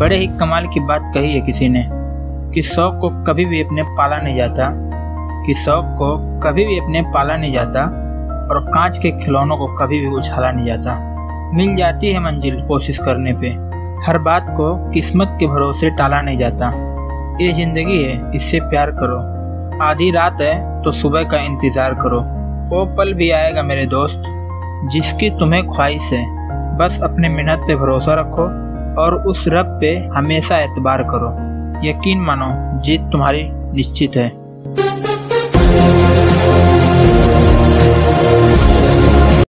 बड़े ही कमाल की बात कही है किसी ने कि शौक को कभी भी अपने पाला नहीं जाता, कि शौक को कभी भी अपने पाला नहीं जाता और कांच के खिलौनों को कभी भी उछाला नहीं जाता। मिल जाती है मंजिल कोशिश करने पे, हर बात को किस्मत के भरोसे टाला नहीं जाता। ये जिंदगी है, इससे प्यार करो। आधी रात है तो सुबह का इंतज़ार करो। वो पल भी आएगा मेरे दोस्त जिसकी तुम्हें ख्वाहिश है। बस अपने मेहनत पे भरोसा रखो और उस रब पे हमेशा एतबार करो। यकीन मानो जीत तुम्हारी निश्चित है।